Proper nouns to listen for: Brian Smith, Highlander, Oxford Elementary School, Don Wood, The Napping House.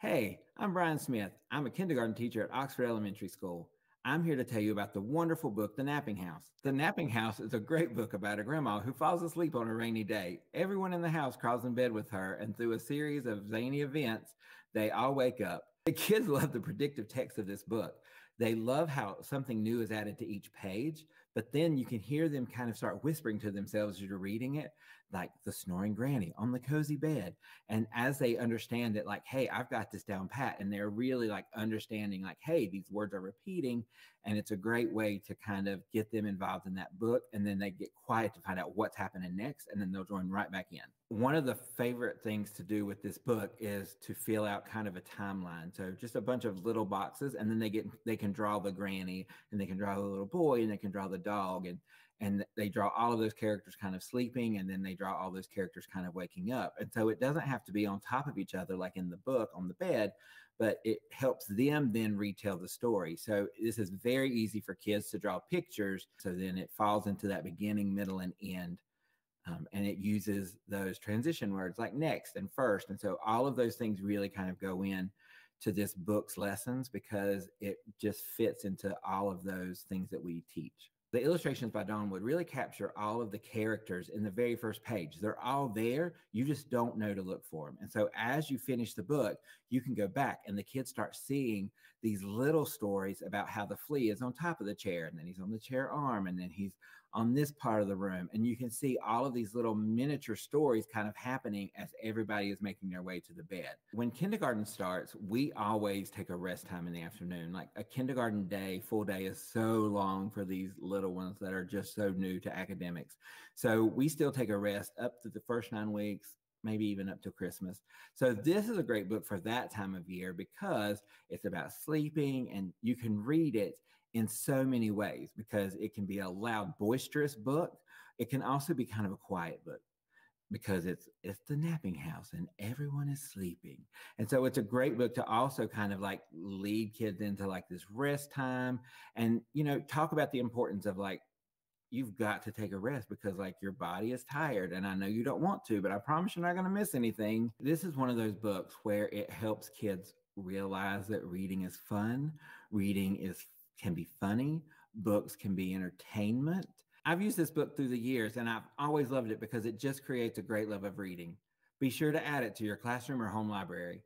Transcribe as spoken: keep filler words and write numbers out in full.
Hey, I'm Brian Smith. I'm a kindergarten teacher at Oxford Elementary School. I'm here to tell you about the wonderful book, The Napping House. The Napping House is a great book about a grandma who falls asleep on a rainy day. Everyone in the house crawls in bed with her, and through a series of zany events, they all wake up. The kids love the predictive text of this book. They love how something new is added to each page, but then you can hear them kind of start whispering to themselves as you're reading it, like the snoring granny on the cozy bed. And as they understand it, like, hey, I've got this down pat. And they're really like understanding like, hey, these words are repeating. And it's a great way to kind of get them involved in that book. And then they get quiet to find out what's happening next. And then they'll join right back in. One of the favorite things to do with this book is to fill out kind of a timeline. So just a bunch of little boxes, and then they get they can draw the granny, and they can draw the little boy, and they can draw the dog, and and they draw all of those characters kind of sleeping, and then they draw all those characters kind of waking up. And so it doesn't have to be on top of each other like in the book on the bed, but it helps them then retell the story. So this is very easy for kids to draw pictures. So then it falls into that beginning, middle, and end. Um, and it uses those transition words like next and first. And so all of those things really kind of go in to this book's lessons because it just fits into all of those things that we teach. The illustrations by Don Wood really capture all of the characters in the very first page. They're all there. You just don't know to look for them. And so as you finish the book, you can go back and the kids start seeing these little stories about how the flea is on top of the chair, and then he's on the chair arm, and then he's on this part of the room. And you can see all of these little miniature stories kind of happening as everybody is making their way to the bed. When kindergarten starts, we always take a rest time in the afternoon. Like a kindergarten day, full day is so long for these little ones that are just so new to academics. So we still take a rest up to the first nine weeks, maybe even up to Christmas. So this is a great book for that time of year because it's about sleeping, and you can read it in so many ways because it can be a loud, boisterous book. It can also be kind of a quiet book, because it's it's the napping house and everyone is sleeping. And so it's a great book to also kind of like lead kids into like this rest time, and, you know, talk about the importance of like, you've got to take a rest because like your body is tired, and I know you don't want to, but I promise you're not going to miss anything. This is one of those books where it helps kids realize that reading is fun. Reading is can be funny. Books can be entertainment. I've used this book through the years, and I've always loved it because it just creates a great love of reading. Be sure to add it to your classroom or home library.